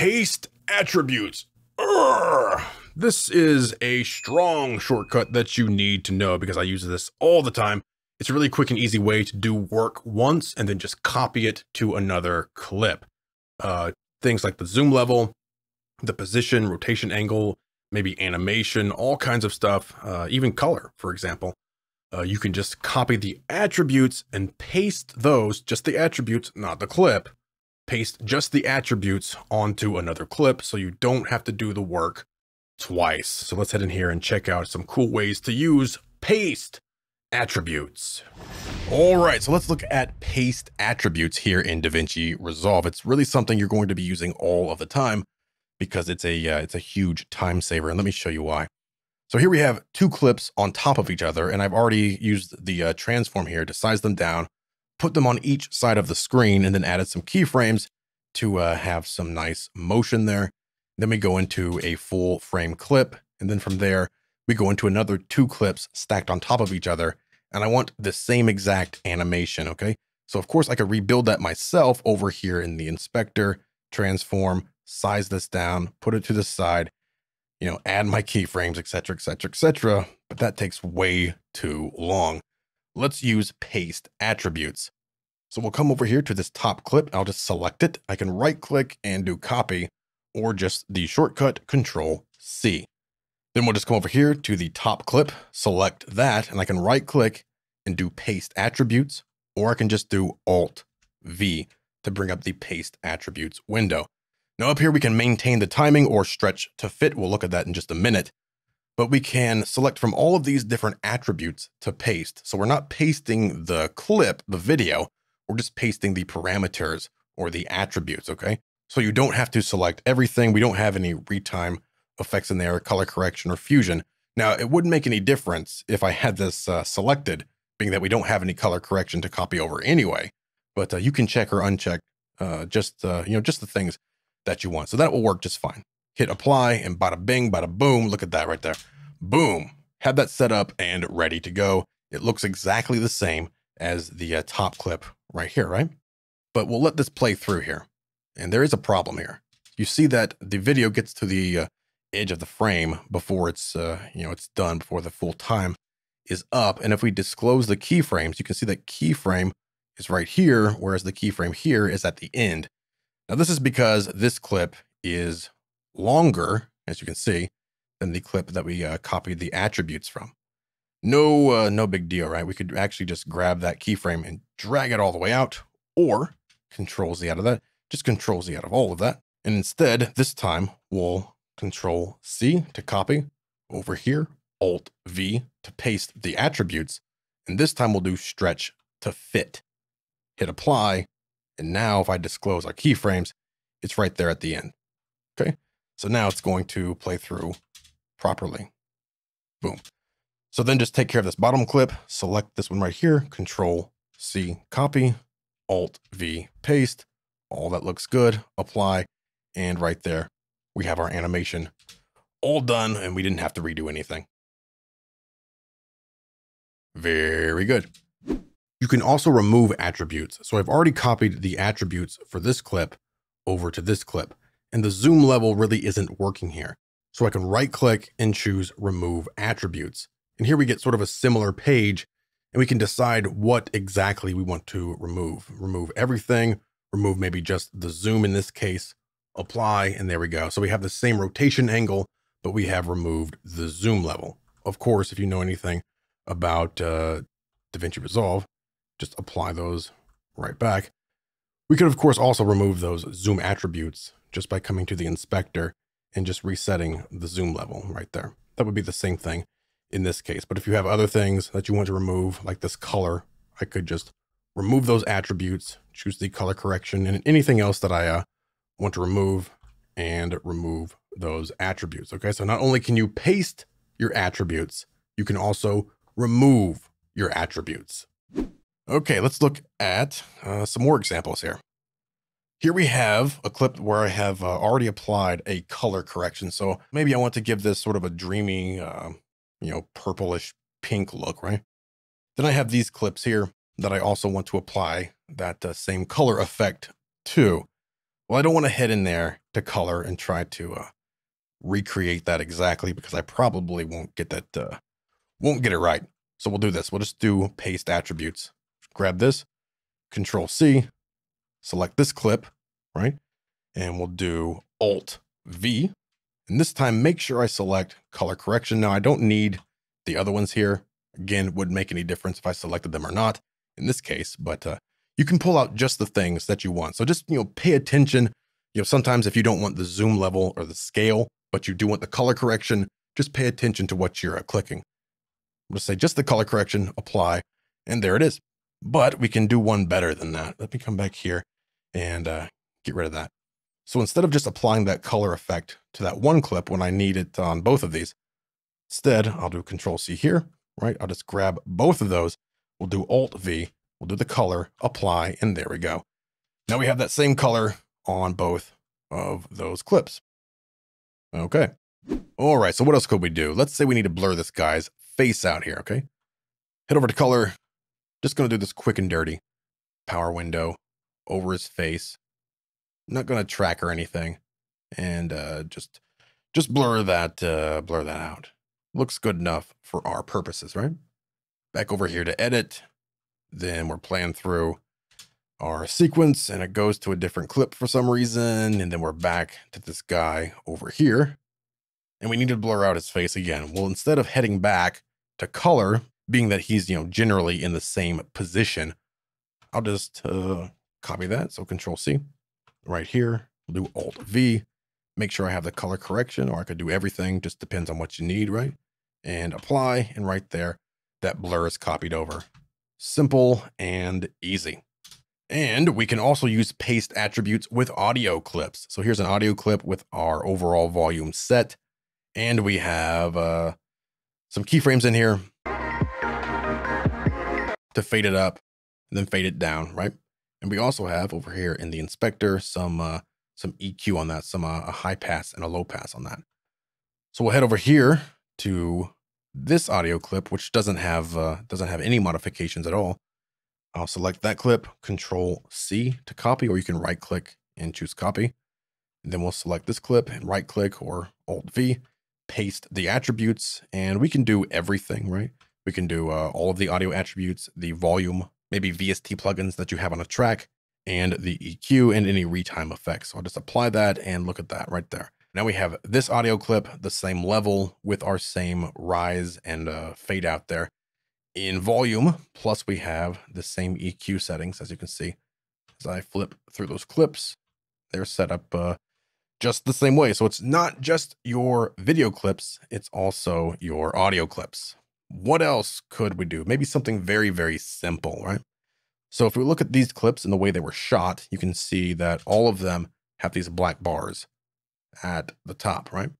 Paste Attributes. Urgh. This is a strong shortcut that you need to know because I use this all the time. It's a really quick and easy way to do work once and then just copy it to another clip. Things like the zoom level, the position, rotation angle, maybe animation, all kinds of stuff, even color, for example. You can just copy the attributes and paste those, just the attributes, not the clip. Paste just the attributes onto another clip so you don't have to do the work twice. So let's head in here and check out some cool ways to use Paste Attributes. All right, so let's look at Paste Attributes here in DaVinci Resolve. It's really something you're going to be using all of the time because it's a huge time saver, and let me show you why. So here we have two clips on top of each other, and I've already used the transform here to size them down, put them on each side of the screen, and then added some keyframes to have some nice motion there. Then we go into a full frame clip, and then from there, we go into another two clips stacked on top of each other, and I want the same exact animation, okay? So of course I could rebuild that myself over here in the inspector, transform, size this down, put it to the side, you know, add my keyframes, etc., etc., etc., but that takes way too long. Let's use Paste Attributes. So we'll come over here to this top clip. I'll just select it. I can right click and do copy, or just the shortcut Control C. Then we'll just come over here to the top clip, select that, and I can right click and do Paste Attributes, or I can just do Alt V to bring up the Paste Attributes window. Now up here, we can maintain the timing or stretch to fit. We'll look at that in just a minute, but we can select from all of these different attributes to paste. So we're not pasting the clip, the video, we're just pasting the parameters or the attributes, okay? So you don't have to select everything. We don't have any retime effects in there, color correction or fusion. Now it wouldn't make any difference if I had this selected, being that we don't have any color correction to copy over anyway, but you can check or uncheck just the things that you want. So that will work just fine. Hit apply and bada bing, bada boom. Look at that right there. Boom. Have that set up and ready to go. It looks exactly the same as the top clip right here, right? But we'll let this play through here. And there is a problem here. You see that the video gets to the edge of the frame before it's done, before the full time is up. And if we disclose the keyframes, you can see that keyframe is right here, whereas the keyframe here is at the end. Now this is because this clip is longer, as you can see, than the clip that we copied the attributes from. No big deal, right? We could actually just grab that keyframe and drag it all the way out, or Control Z out of that, just Control Z out of all of that. And instead, this time we'll Control C to copy over here, Alt V to paste the attributes. And this time we'll do stretch to fit, hit apply. And now if I disclose our keyframes, it's right there at the end. Okay. So now it's going to play through properly. Boom. So then just take care of this bottom clip, select this one right here, Control C, copy, Alt V, paste. All that looks good, apply. And right there, we have our animation all done and we didn't have to redo anything. Very good. You can also remove attributes. So I've already copied the attributes for this clip over to this clip, and the zoom level really isn't working here. So I can right click and choose Remove Attributes. And here we get sort of a similar page, and we can decide what exactly we want to remove. Remove everything, remove maybe just the zoom in this case, apply, and there we go. So we have the same rotation angle, but we have removed the zoom level. Of course, if you know anything about DaVinci Resolve, just apply those right back. We could, of course, also remove those zoom attributes just by coming to the inspector and just resetting the zoom level right there. That would be the same thing in this case. But if you have other things that you want to remove, like this color, I could just remove those attributes, choose the color correction and anything else that I want to remove, and remove those attributes. Okay, so not only can you paste your attributes, you can also remove your attributes. Okay, let's look at some more examples here. Here we have a clip where I have already applied a color correction. So maybe I want to give this sort of a dreamy, purplish pink look, right? Then I have these clips here that I also want to apply that same color effect to. Well, I don't want to head in there to color and try to recreate that exactly, because I probably won't get that, won't get it right. So we'll do this. We'll just do paste attributes. Grab this, Control C, select this clip, right? And we'll do Alt V. And this time, make sure I select color correction. Now I don't need the other ones here. Again, it wouldn't make any difference if I selected them or not in this case, but you can pull out just the things that you want. So just, you know, pay attention. You know, sometimes if you don't want the zoom level or the scale, but you do want the color correction, just pay attention to what you're clicking. We'll just say just the color correction, apply, and there it is. But we can do one better than that. Let me come back here and get rid of that. So instead of just applying that color effect to that one clip when I need it on both of these, instead I'll do Control C here, right? I'll just grab both of those. We'll do Alt V, we'll do the color, apply, and there we go. Now we have that same color on both of those clips. Okay. All right, so what else could we do? Let's say we need to blur this guy's face out here, okay? Head over to color. Just going to do this quick and dirty. Power window over his face. Not going to track or anything. And just blur that out. Looks good enough for our purposes, right? Back over here to edit. Then we're playing through our sequence and it goes to a different clip for some reason. And then we're back to this guy over here. And we need to blur out his face again. Well, instead of heading back to color, being that he's, you know, generally in the same position, I'll just copy that. So Control C right here, we'll do Alt V, make sure I have the color correction, or I could do everything, just depends on what you need, right? And apply, and right there, that blur is copied over. Simple and easy. And we can also use paste attributes with audio clips. So here's an audio clip with our overall volume set. And we have some keyframes in here to fade it up and then fade it down, right? And we also have over here in the inspector some EQ on that, a high pass and a low pass on that. So we'll head over here to this audio clip, which doesn't have any modifications at all. I'll select that clip, Control C to copy, or you can right click and choose copy. And then we'll select this clip and right click or Alt V, paste the attributes, and we can do everything, right? We can do all of the audio attributes, the volume, maybe VST plugins that you have on a track, and the EQ and any retime effects. So I'll just apply that and look at that right there. Now we have this audio clip, the same level with our same rise and fade out there in volume. Plus we have the same EQ settings, as you can see. As I flip through those clips, they're set up just the same way. So it's not just your video clips, it's also your audio clips. What else could we do? Maybe something very, very simple, right? So if we look at these clips and the way they were shot, you can see that all of them have these black bars at the top, right?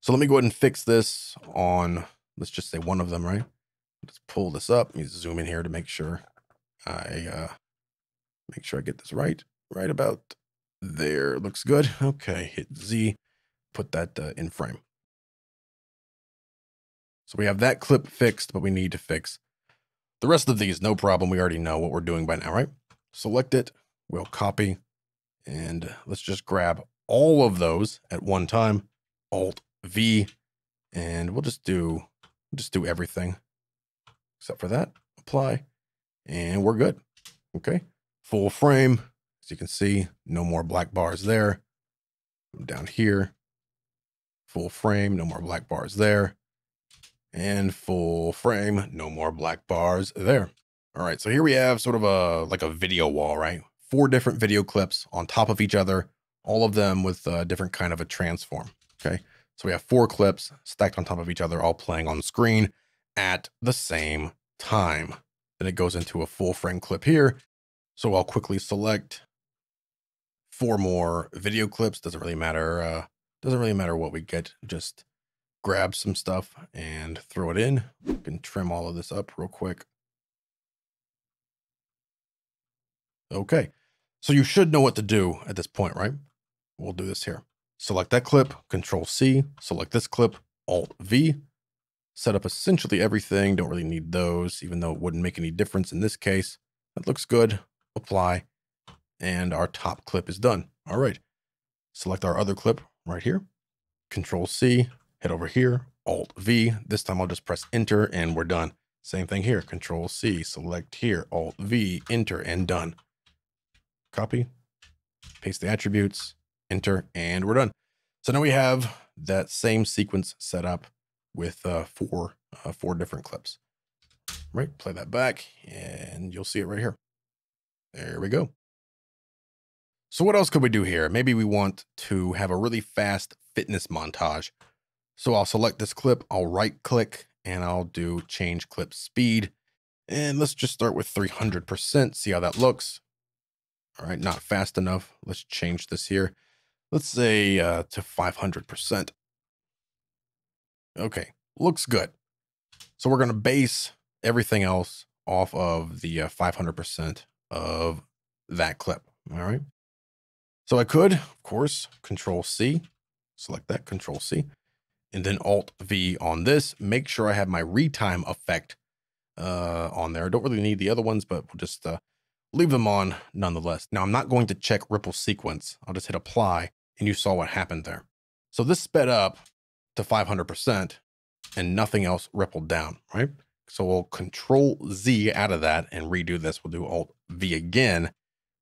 So let me go ahead and fix this on, let's just say one of them, right? Let's pull this up. Let me zoom in here to make sure I get this right. Right about there, looks good. Okay, hit Z, put that in frame. So we have that clip fixed, but we need to fix the rest of these. No problem. We already know what we're doing by now, right? Select it. We'll copy. And let's just grab all of those at one time. Alt V. And we'll just do everything except for that. Apply. And we're good. Okay. Full frame. As you can see, no more black bars there. Down here. Full frame. No more black bars there. And full frame, no more black bars there. All right, so here we have sort of like a video wall, right? 4 different video clips on top of each other, all of them with a different kind of a transform, okay? So we have 4 clips stacked on top of each other, all playing on screen at the same time. Then it goes into a full frame clip here. So I'll quickly select 4 more video clips. Doesn't really matter what we get, just grab some stuff and throw it in. We can trim all of this up real quick. Okay, so you should know what to do at this point, right? We'll do this here. Select that clip, Control C, select this clip, Alt V, set up essentially everything. Don't really need those, even though it wouldn't make any difference in this case. That looks good, apply, and our top clip is done. All right, select our other clip right here, Control C, head over here, Alt V. This time I'll just press Enter and we're done. Same thing here, Control C, select here, Alt V, Enter, and done. Copy, paste the attributes, Enter, and we're done. So now we have that same sequence set up with four different clips. Right, play that back and you'll see it right here. There we go. So what else could we do here? Maybe we want to have a really fast fitness montage. So I'll select this clip, I'll right click, and I'll do change clip speed. And let's just start with 300%, see how that looks. All right, not fast enough. Let's change this here. Let's say to 500%. Okay, looks good. So we're gonna base everything else off of the 500% of that clip, all right? So I could, of course, Control C, select that, Control C, and then Alt V on this. Make sure I have my retime effect on there. I don't really need the other ones, but we'll just leave them on nonetheless. Now I'm not going to check ripple sequence. I'll just hit apply and you saw what happened there. So this sped up to 500% and nothing else rippled down, right? So we'll Control Z out of that and redo this. We'll do Alt V again,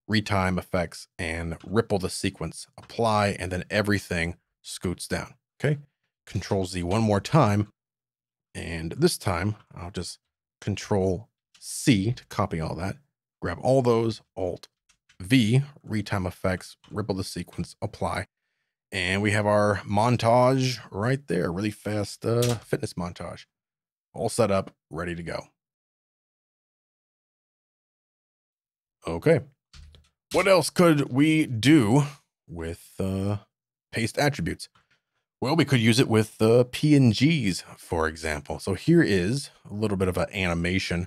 retime effects, and ripple the sequence, apply, and then everything scoots down, okay? Control Z one more time. And this time I'll just Control C to copy all that. Grab all those, Alt V, retime effects, ripple the sequence, apply. And we have our montage right there, really fast fitness montage. All set up, ready to go. Okay, what else could we do with paste attributes? Well, we could use it with PNGs, for example. So here is a little bit of an animation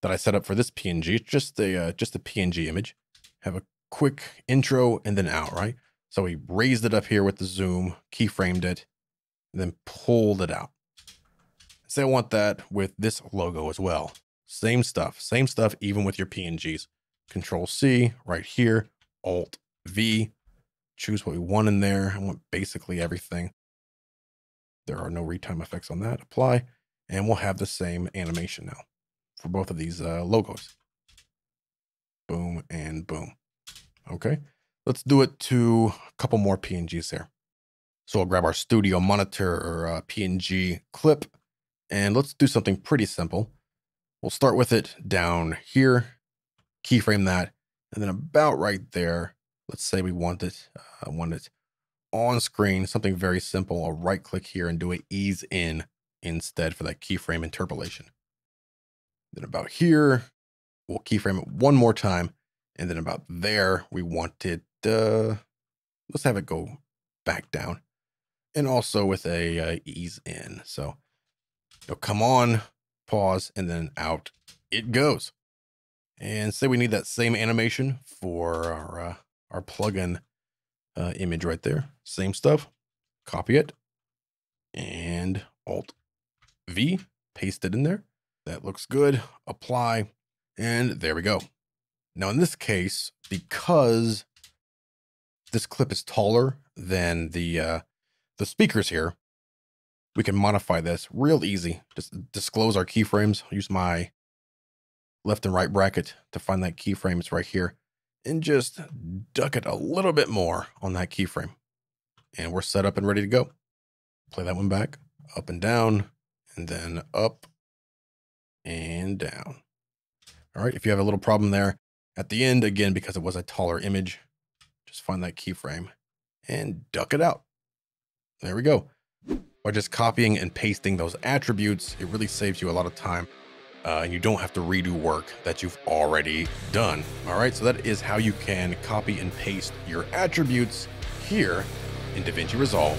that I set up for this PNG. It's just a PNG image. Have a quick intro and then out, right? So we raised it up here with the zoom, keyframed it, and then pulled it out. Say I want that with this logo as well. Same stuff even with your PNGs. Control C right here, Alt V, choose what we want in there. I want basically everything. There are no retime effects on that, apply, and we'll have the same animation now for both of these logos. Boom and boom. Okay, let's do it to a couple more PNGs here. So we'll grab our studio monitor or PNG clip, and let's do something pretty simple. We'll start with it down here, keyframe that, and then about right there, let's say we want it, I want it on screen, something very simple. I'll right click here and do an ease in instead for that keyframe interpolation. Then about here, we'll keyframe it one more time. And then about there, we want it, let's have it go back down. And also with a ease in. So it'll come on, pause, and then out it goes. And say we need that same animation for our plugin image right there. Same stuff, copy it, and Alt V, paste it in there. That looks good, apply, and there we go. Now in this case, because this clip is taller than the speakers here, we can modify this real easy. Just disclose our keyframes, use my left and right bracket to find that keyframe, it's right here, and just duck it a little bit more on that keyframe. And we're set up and ready to go. Play that one back, up and down, and then up and down. All right, if you have a little problem there at the end, again, because it was a taller image, just find that keyframe and duck it out. There we go. By just copying and pasting those attributes, it really saves you a lot of time and you don't have to redo work that you've already done. All right, so that is how you can copy and paste your attributes here in DaVinci Resolve.